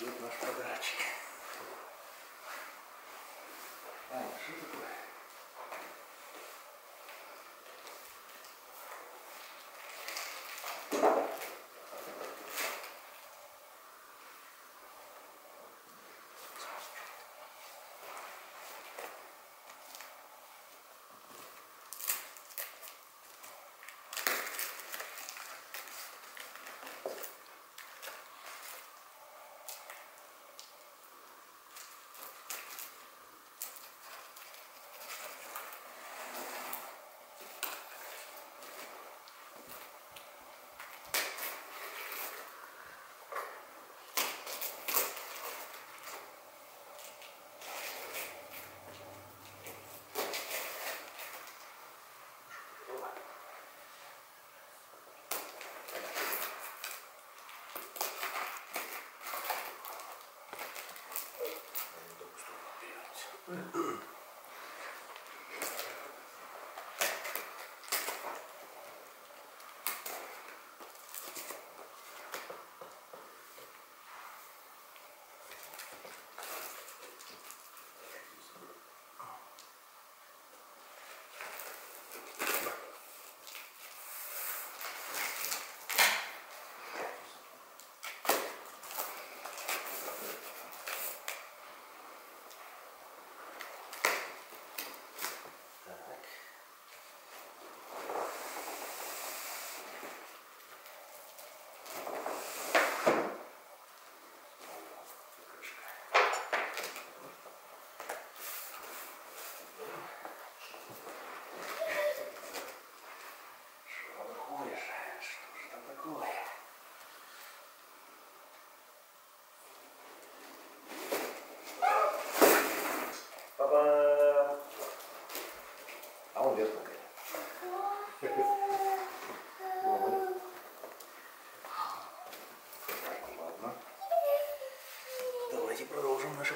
Идет наш подарочек. Ань, что такое?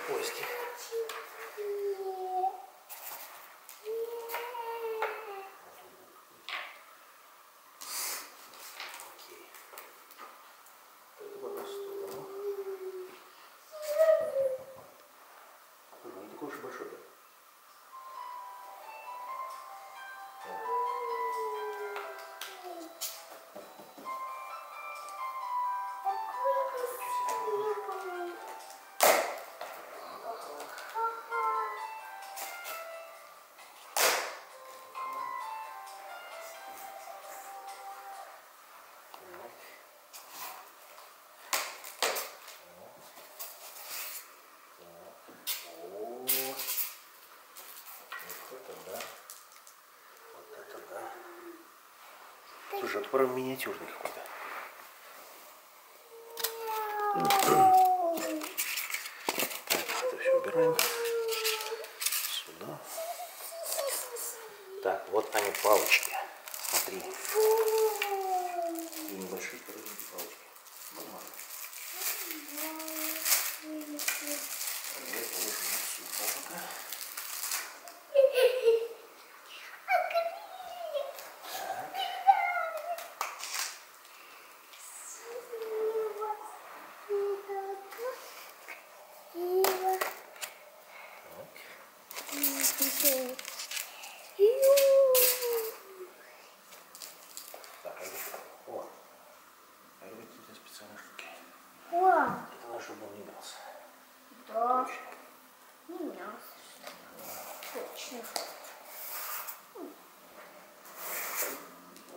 Поиски. Окей. Это в одну сторону. Он такой уж большой, да? Слушай, это прям миниатюрный какой-то. Так, это все убираем. Сюда. Так, вот они палочки. Смотри. И небольшие палочки. Нормально. Давай положим сюда пока.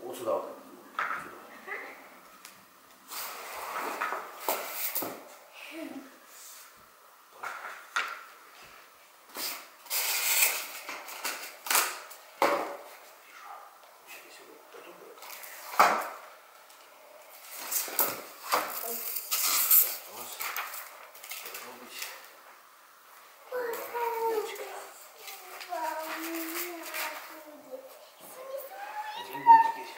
Вот сюда вот. Один будет здесь.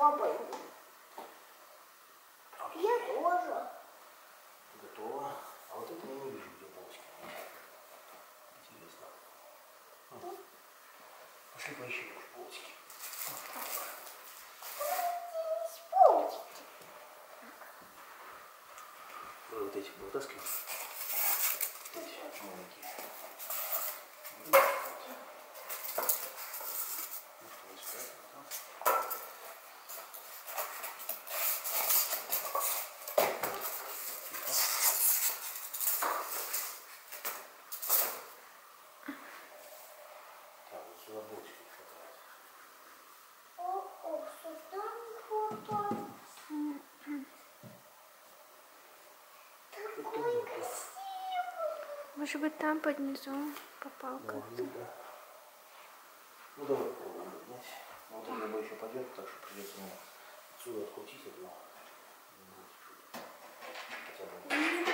Баба, я тоже. Готово. А вот это я не вижу, где полочка. Интересно. Пошли поищем уж полочки. Здесь полочки. Давай вот эти повытаскиваем. Эти маленькие. Может быть, там под низом попал как-то. Да. Ну давай попробуем поднять. Вот он либо еще пойдет, так что придется мне отсюда открутить его. Хотя бы лучше поставить.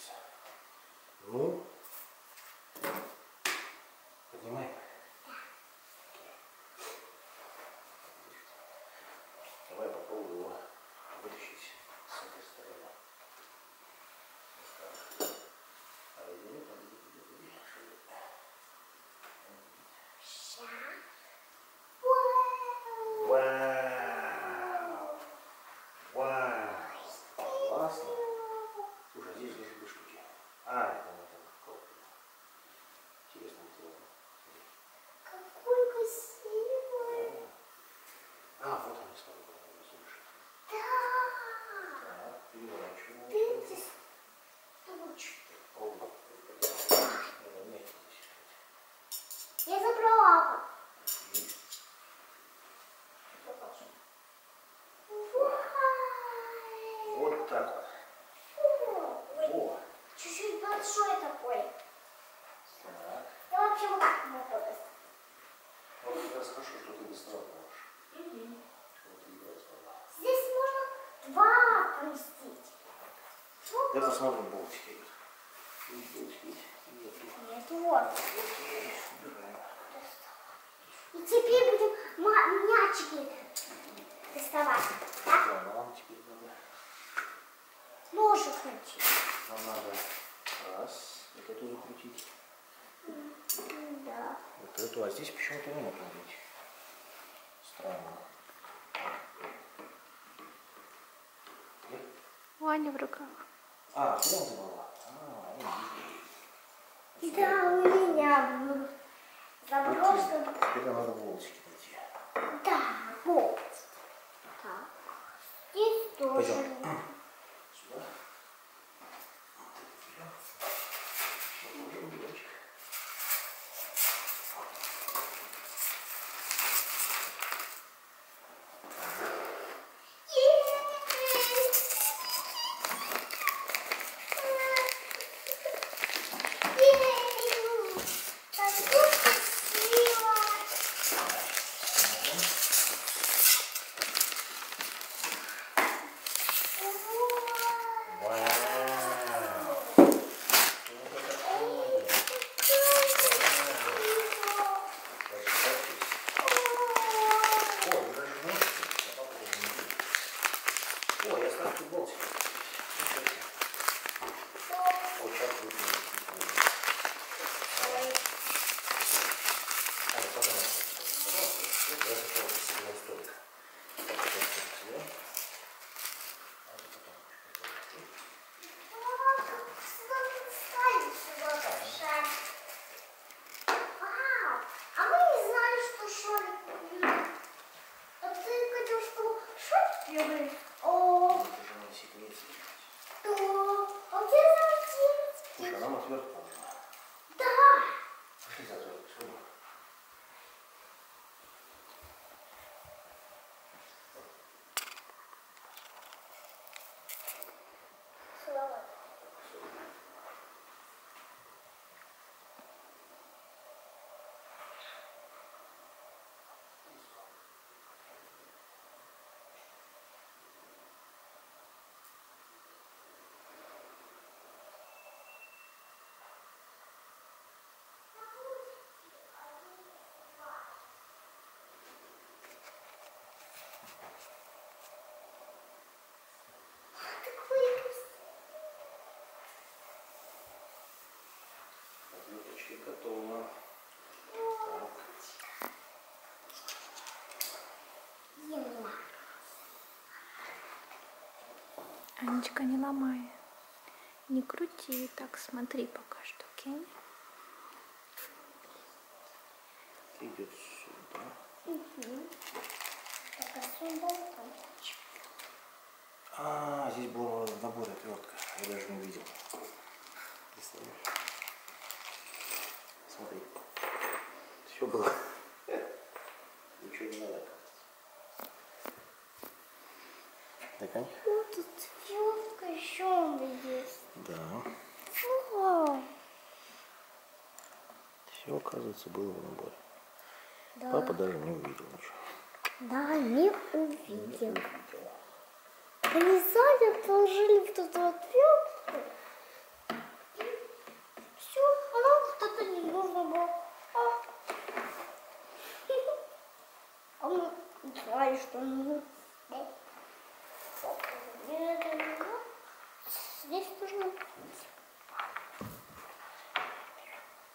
Дела. Ну, поднимай. Давай попробуем его вытащить с этой стороны. Вау! Вау! Классно! Слушай, здесь лежит две штуки. А, так вот. О! Чуть-чуть большой такой. Так. Я вообще вот так могу попасть. Вот как раз хорошо, что ты быстро можешь. Угу. Вот, здесь можно два поместить. Давай посмотрим болтики. Нет, вот. Окей, убираем. И теперь будем мячики доставать. Так? Да, нам теперь надо. Ножик крутить. Нам надо раз, вот эту закрутить. Да. Вот эту, а здесь почему-то не можно крутить. Странно. Ваня в руках. А, ты он забрала? А, он да, у меня заброшен. Теперь нам надо волосики найти. Да, волосики. Так. Здесь тоже. Пойдем. Она отвертка. Яночка, не ломай. Не крути. Так, смотри пока что, окей? Идет сюда. Угу. Так, отсюда. А, здесь был набор отвертка. Я даже не видел. Смотри. Все было. Ничего не надо. Докань. Ну, тут отвертка еще есть. Да. Фу. Все, оказывается, было в наборе. Да. Папа даже не увидел ничего. Да, не увидел. Они сами положили в эту отвертку. И все, а нам что-то не нужно было. А мы знали, что нужно. Здесь нужно.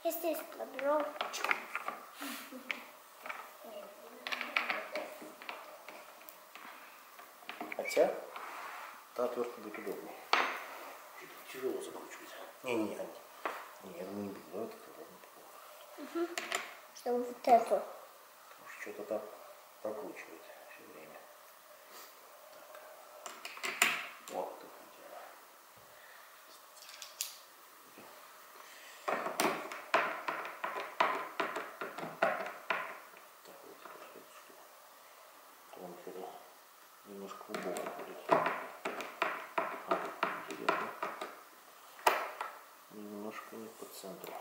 Я здесь подобрал. Хотя та отвертка будет удобнее. Тяжело закручивать. Не, я думаю, не буду. Вот это удобно. Чтобы вот эту. Потому что что-то так прокручивает все время. Так. Вот так вот. Так вот. Немножко убого будет. Интересно. Немножко не по центру.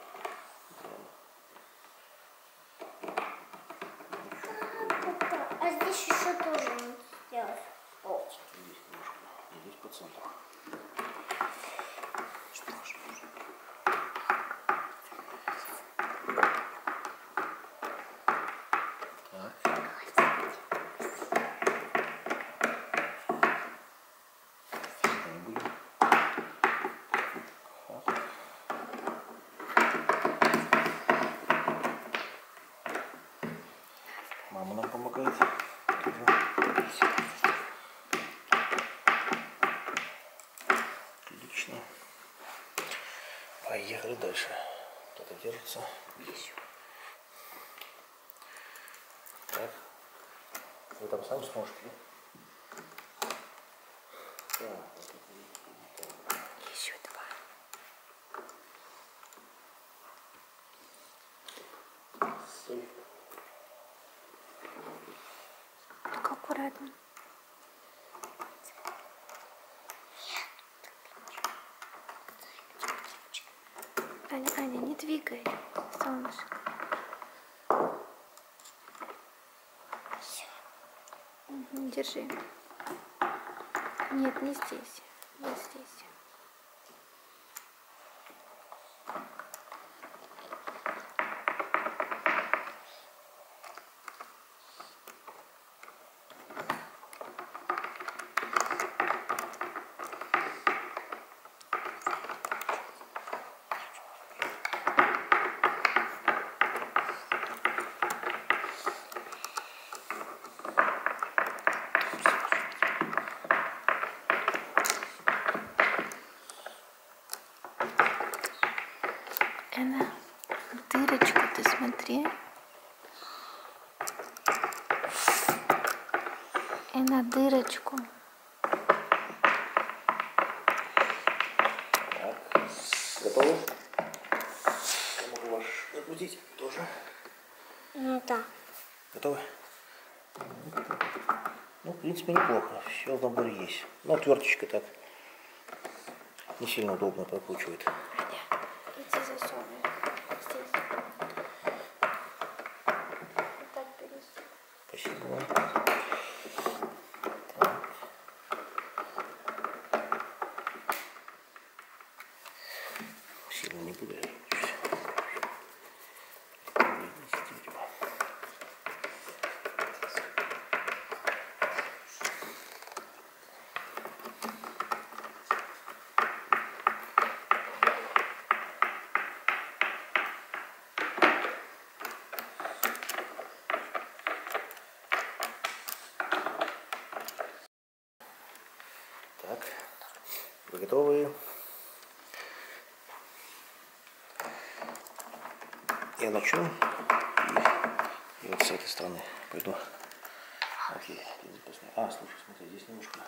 А здесь еще тоже надо сделать. О. Здесь немножко. Здесь по центру. Что ж, мама нам помогает. Отлично. Поехали дальше. Кто-то держится. Так. Вы там сами сможете. Еще два. Аккуратно. Аня, не двигай, солнышко. Все. Угу, держи. Нет, не здесь. Вот здесь. Эна, дырочку ты смотри. Эна, дырочку. Так, готовы? Я могу вас разбудить тоже. Ну да. Готовы? Ну, в принципе, неплохо. Все в наборе есть. Но отверточка так не сильно удобно прокручивает. Спасибо. Так. Сильно не буду. готовые. Я начну и вот с этой стороны пойду. Окей. А, слушай, смотри, здесь немножко.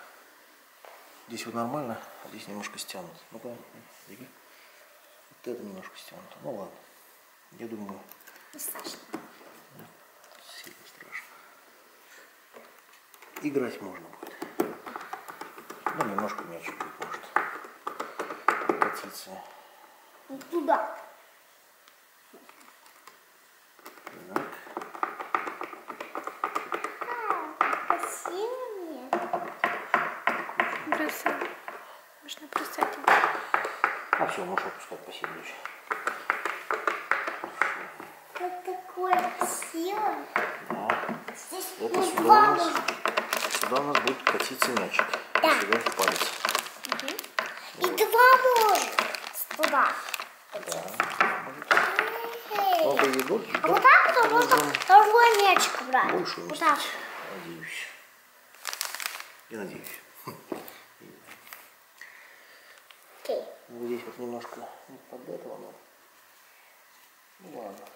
Здесь вот нормально, а здесь немножко стянут. Ну-ка, вот это немножко стянуто. Ну ладно. Я думаю. Не страшно. Сильно страшно. Играть можно будет. Ну, немножко мячик будет, может. Прекратиться. Вот туда. Можно бросать. А все, можешь опускать посильнее. Вот такой сила. Да. Здесь это сюда у нас будет катиться мячик. Да. Сюда в палец. Угу. Вот. И два может. Туда. Да. А вот так то можно другой мячик брать. Больше вот так. Надеюсь. Я надеюсь. Здесь вот немножко не под этого, но ну ладно.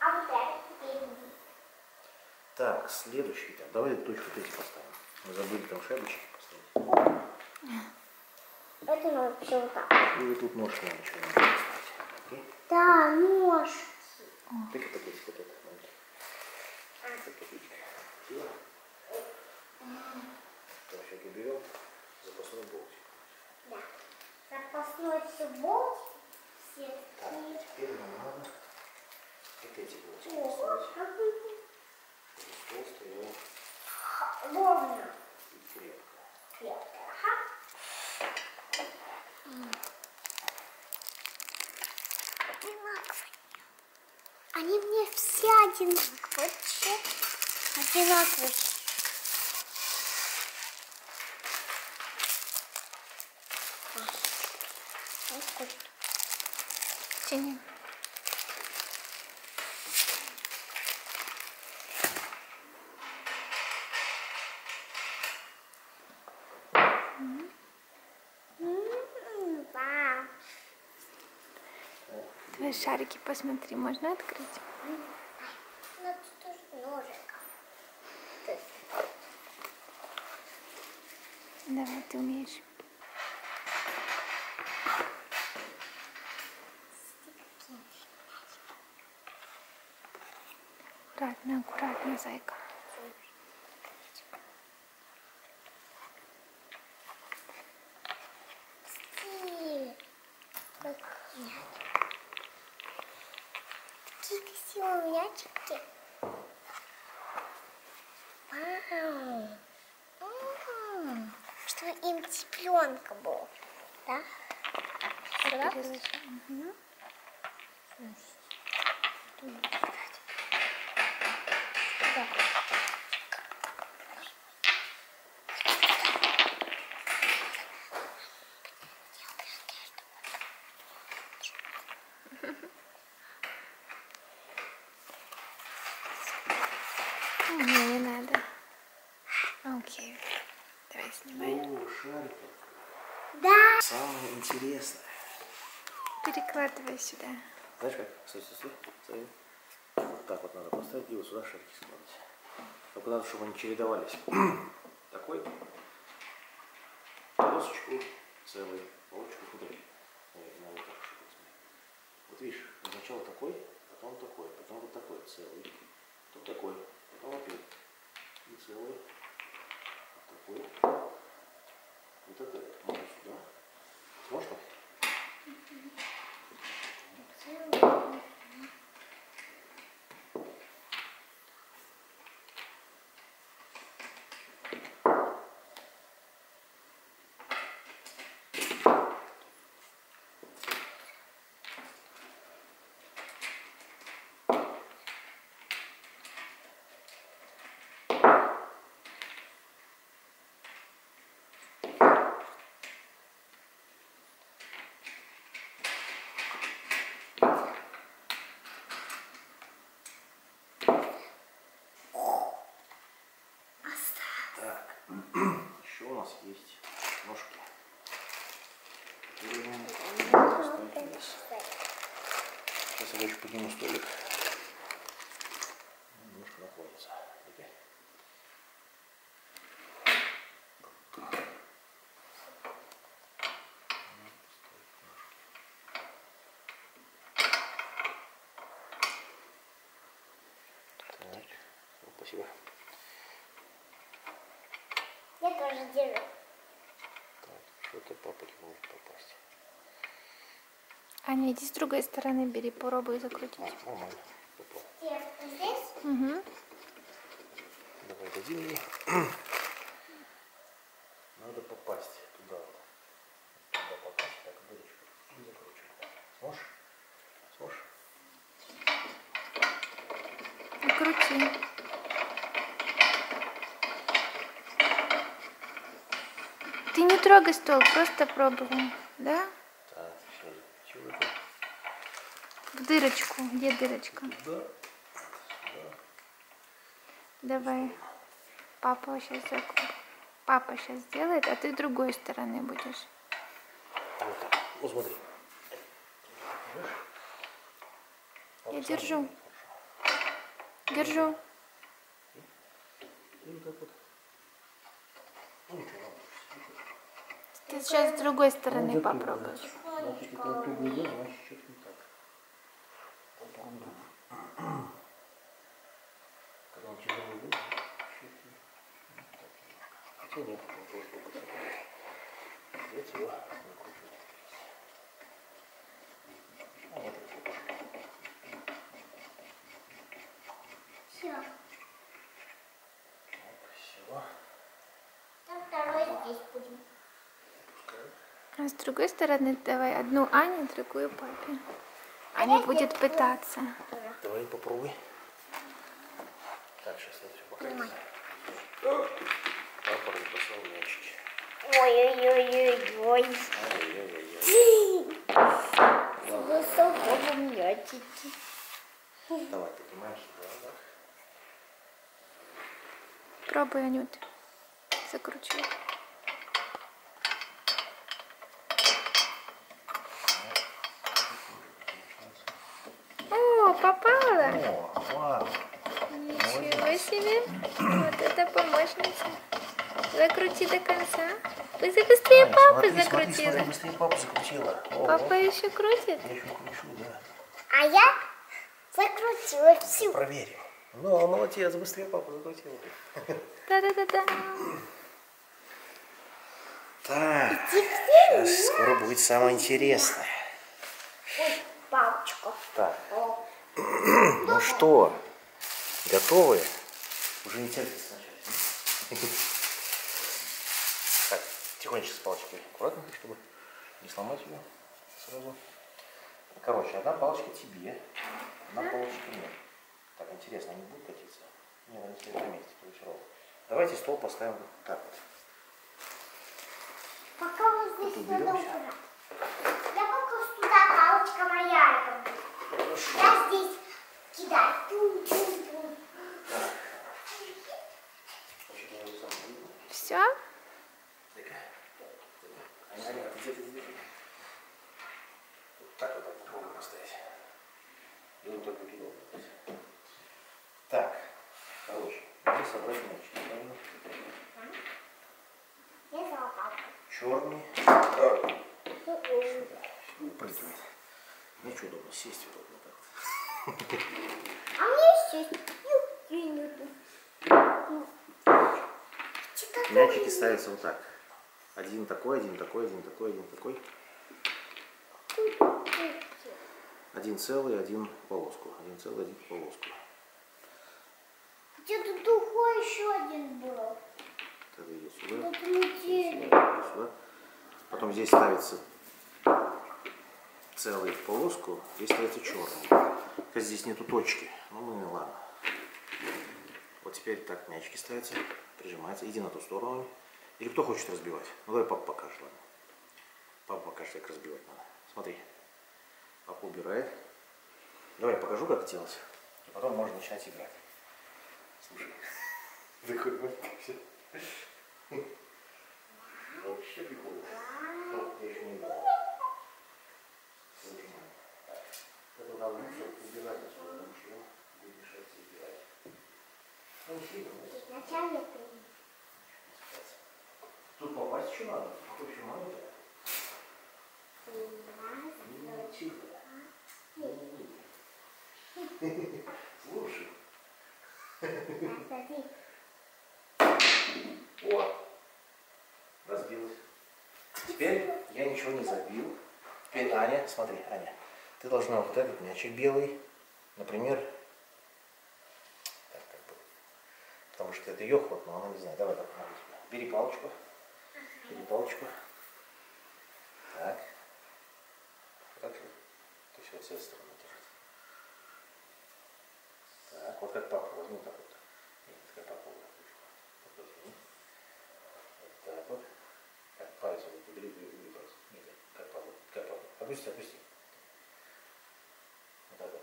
А вот это. Так, следующий этап. Давай точку 3 поставим. Мы забыли там шапочки поставить. Это надо все вот так. И тут ножки надо еще поставить. Окей? Да, ножки. Ты как-то здесь вот это. Там все-таки берем запасной болтик. Да. Запасной болтик. Все. Так, теперь нам надо вот эти болтики поставить. Толстый его. Ровно. И крепко. Крепко. Они мне все одинаковые. Одинаковые. Тяни. Твои шарики, посмотри, можно открыть? Ну, тут тоже ножиком. Давай, ты умеешь. Аккуратно, аккуратно, зайка. Какие красивые мячики. Вау. Что им цыпленка был, да? Не надо. Окей. Давай снимаем. О, шарик. Да. Самое интересное. Перекладывай сюда. Знаешь как? Стой. Вот так вот надо поставить и вот сюда шарики складывать. Только надо, чтобы они чередовались. Такой. Полосочку целый, полосочку худой. Вот видишь, сначала такой, потом вот такой целый, тут такой. Потом опять и целый, вот такой, вот это можно сюда, можно? короче, подниму столик. Немножко находится. Так. Спасибо. Я тоже держу. Так, что-то папа не может попасть. Аня, иди с другой стороны, бери, попробуй закрутить. А, нормально. Попал. Здесь? Угу. Давай дадим ей. Надо попасть туда. Туда попасть, так, дырочку. И закручивай. Сможешь? Сможешь? Закрути. Ты не трогай стол, просто пробуй. Да? В дырочку. Где дырочка? Сюда. Сюда. Давай. Папа сейчас закрутит. Папа сейчас сделает, а ты другой стороны будешь. Вот так. Ну, смотри. Я держу. Держу. Ты сейчас с другой стороны попробуешь. Когда он тяжелый будет, хотя нет, он тоже только так. Здесь его закручивать. А нет, это все. Так, все. Там второй здесь будем. А с другой стороны давай одну Ане, другую папе. Аня будет пытаться. Давай попробуй. Так, сейчас это все покажется. Папа написал мячики. Ой-ой-ой-ой-ой. Ой-ой-ой-ой. Мячики. Давай, поднимаешь. Пробуй, Анют. Закручивай. Попала? О, ничего себе! Вот это помощница. Закрути до конца. Быстрее папу закрутила. Быстрее папу закрутила. Папа еще крутит? Я еще кручу, да. А я закрутила всю. Проверим. Ну, молодец, быстрее папу закрутила. Да-да-да-да. Так, сейчас скоро будет самое интересное. Ой, палочка. Так. Ну что, готовы? Уже не терпится начать. Так, тихонечко с палочкой аккуратно, чтобы не сломать ее сразу. Короче, одна палочка тебе, одна палочка мне. Так, интересно, они будут катиться? Нет, они стоят на месте, короче, ровно. Давайте стол поставим вот так вот. Пока мы здесь уберемся. Я пока сюда палочка моя. Я здесь кидаю. Все? Так вот так попробуем поставить. И вот только перевод. Так, короче, надо собрать мячик. Я взяла палку. Черный. Упрыгивай. Мне что удобно, сесть удобно как-то. А мне сесть. Мячики ставятся вот так. Один такой, один такой, один такой, один такой. Один целый, один полоску. Один целый, один полоску. Где-то другой еще один был. Тогда идет сюда. Сюда, сюда. Потом здесь ставится целый в полоску, здесь ставится черный. Хотя здесь нету точки, но ну, ну ладно. Вот теперь так мячики ставятся, прижимаются. Иди на ту сторону. Или кто хочет разбивать? Ну давай папа покажет, ладно. Папа покажет, как разбивать надо. Смотри. Папа убирает. Давай я покажу, как делать. И потом можно начинать играть. Слушай. Такой вообще. Вообще прикольно. Я еще не знаю. Это давно все. чего? Слушай. О, разбилась. Теперь я ничего не забил. Теперь, Аня, смотри, Аня, ты должна вот этот мячик белый, например, так, как бы, потому что это ее ход, но она не знает. Давай, давай, бери палочку, бери палочку. Так, так, то есть вот с этой стороны держит. Так, вот как папа, возьми так вот. Нет, как папа, вот возьми. Вот так вот. Так, палец, вот, бери, бери, бери палец. Нет, как папа, как папа. Опусти, опусти.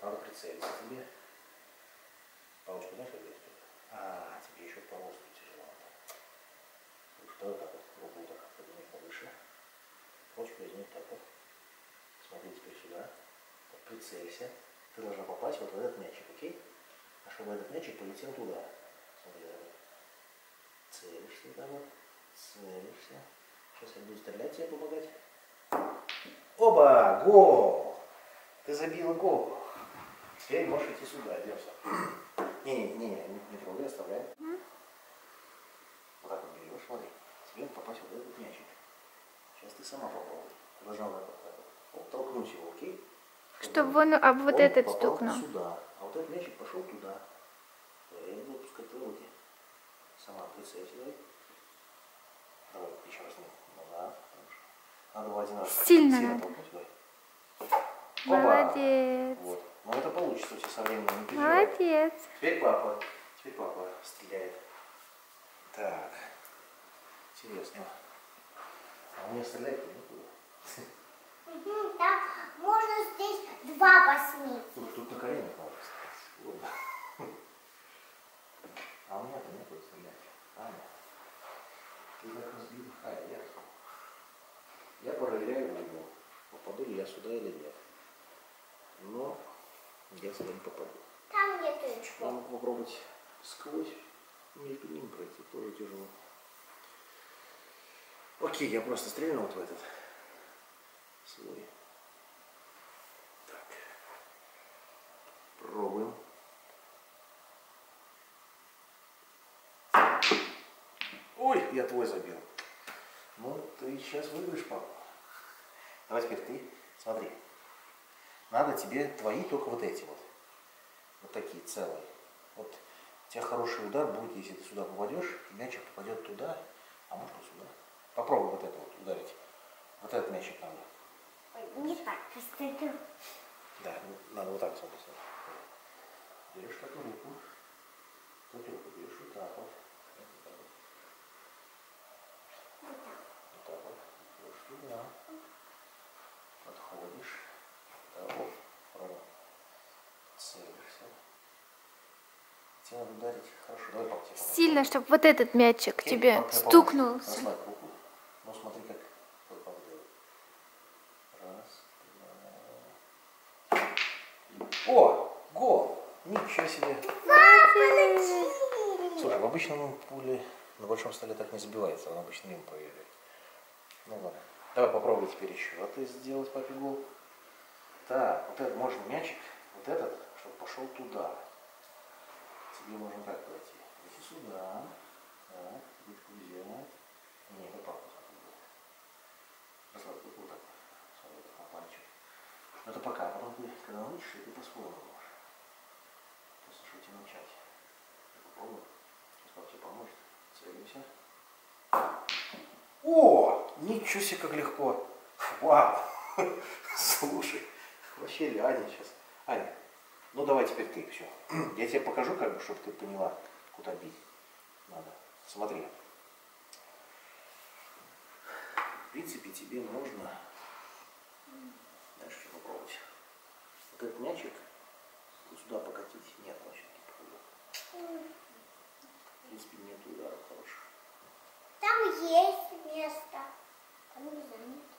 Надо прицелиться тебе. Палочку дашь, ребят? А, тебе еще полоску тяжело. Давай так вот, руку так, подними повыше. Палочку возьми так вот. Смотри теперь сюда. Вот, прицелься. Ты должна попасть вот в этот мячик, окей? А чтобы этот мячик полетел туда. Смотри, давай. Целишься, давай. Целишься. Сейчас я буду стрелять, тебе помогать. Оба! Гол! Ты забила гол. Теперь можешь идти сюда, идемся. Не трогай, оставляй. Вот так вот берешь, смотри. Тебе попасть вот в этот мячик. Сейчас ты сама попробуй. Ты должна вот толкнуть его, окей? Чтобы он об вот этот стукнул. Сюда. А вот этот мячик пошел туда. Я не буду пускать руки. Сама прицелься. Давай еще раз. Назад. Надо было один раз. Сильно толкнуть. Молодец. Вот. Но это получится у тебя со временем, не переживай. Молодец. Теперь папа стреляет. Так, интересно. А у меня стрелять-то некуда. Да, можно здесь два посмеяться. Тут на коленях можно стрелять. Вот. А у меня-то некуда стрелять. Аня, ты так разбила. А, я проверяю угол. Попаду ли я сюда или нет. Но... я сюда не попаду. Там нет очков. Надо попробовать сквозь между ним пройти, тоже тяжело. Окей, я просто стрельну вот в этот слой. Так. Пробуем. Ой, я твой забил. Ну, ты сейчас выиграешь, папа. Давай теперь ты, смотри. Надо тебе твои только вот эти вот. Вот такие целые. Вот у тебя хороший удар будет, если ты сюда попадешь, мячик попадет туда, а можно сюда. Попробуй вот это вот ударить. Вот этот мячик надо. Не так, постою. Да, надо вот так смотреть. Берешь такую руку. Тут руку берешь вот так вот. Вот так вот. Берешь туда. Подходишь. Тебе надо ударить. Хорошо, давай по тебе. Сильно, чтобы вот этот мячик тебе стукнул. Расслабь руку. Ну смотри, как папа делает. Раз, два. О! Гол! Ничего себе! Папа, слушай, в обычном пуле на большом столе так не забивается, он обычно им поедет. Ну ладно. Давай попробуй теперь еще. А ты сделать папе гол. Так, вот этот можно мячик, вот этот, чтобы пошел туда. Тебе можно как пройти? Иди сюда. Так, битку взять. Нет, это папа. Расслабь руку вот так. Смотри, так на пальчик. Но это пока, потом ты, когда научишься, ты по-своему можешь. Просто что тебе начать. Попробуй. Сейчас папа тебе поможет. Целимся. О! Ничего себе, как легко! Вау! Слушай, вообще ли Аня сейчас? Аня, ну давай теперь ты все. Я тебе покажу, как бы, чтобы ты поняла, куда бить надо. Смотри. В принципе, тебе нужно дальше попробовать. Вот этот мячик сюда покатить. Нет, он сейчас не попадет. В принципе, нет ударов хороших. Там есть место. Там не занято.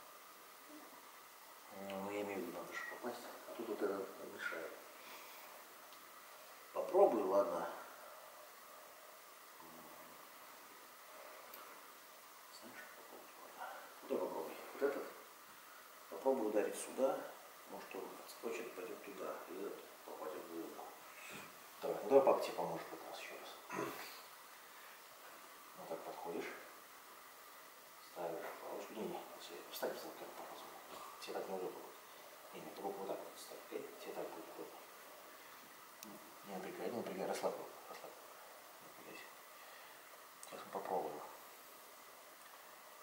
Ну, я имею в виду, надо же попасть. А тут вот это мешает. Попробую, ладно. Знаешь, что попробовать? ударить сюда, может он очередь пойдет туда, и этот попадет в глубину. Давай, ну давай по акте поможешь как раз еще раз. Вот так подходишь, ставишь палочку, встань в столб, тебе так неудобно. Нет, только вот так вот ставь, тебе так будет удобно. Не напрягай, не напрягай, расслабь его, расслабь. Сейчас мы попробуем,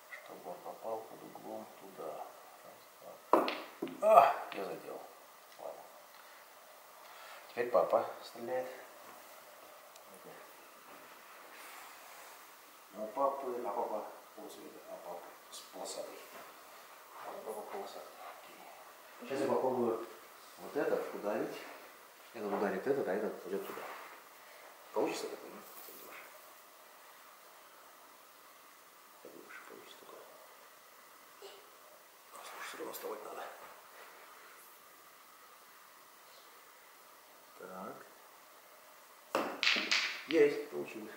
чтобы он попал под углом туда. А, я задел. Ладно. Теперь папа стреляет. Ну, папы, а папа полцвета, а папа с полосатой. А папа полосатый. Сейчас я попробую вот этот ударить. Этот ударит этот, а этот идет туда. Получится такое, нет? Сюда оставать надо. Так. Есть, получилось.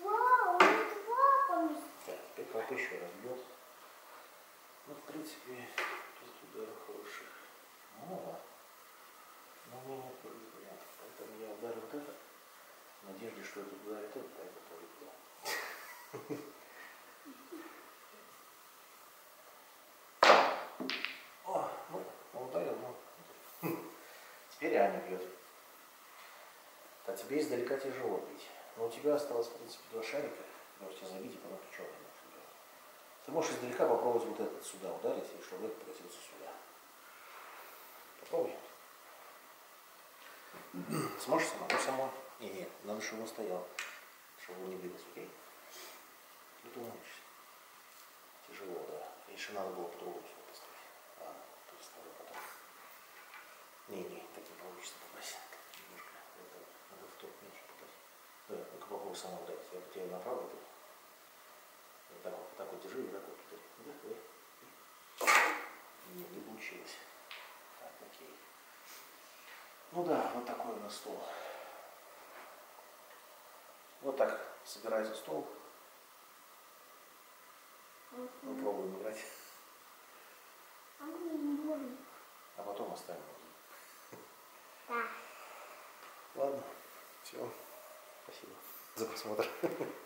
Вау, это лапами. Так, теперь папа еще раз бьет. Ну, в принципе, тут удары хорошие. Мало. Но у меня нет вариантов. Поэтому я ударил вот это. В надежде, что это ударит этот, а это полетел. Теперь Аня бьет. А тебе издалека тяжело бить. Но у тебя осталось, в принципе, два шарика. Можете забить и потом черный. Ты можешь издалека попробовать вот этот сюда ударить, и чтобы этот прокатился сюда. Попробуй. Сможешь сама? Можешь сама? Нет, нет, надо, чтобы он стоял. Чтобы он не двигался, окей? Ну ты умеешь. Тяжело, да. Еще надо было по-другому сюда поставить. Ладно, переставлю потом. Не-не, так не получится попасть. Немножко надо в топ меньше попасть. Да, ну-ка попробуй сама ударить. Я бы тебя направо ударил. Вот так вот держи, вот так вот ударил. Да, да. Нет, не получилось. Так, окей. Ну да, вот такой у нас стол. Вот так собирается стол. Мы пробуем играть. А потом оставим. Да. Ладно, все. Спасибо за просмотр.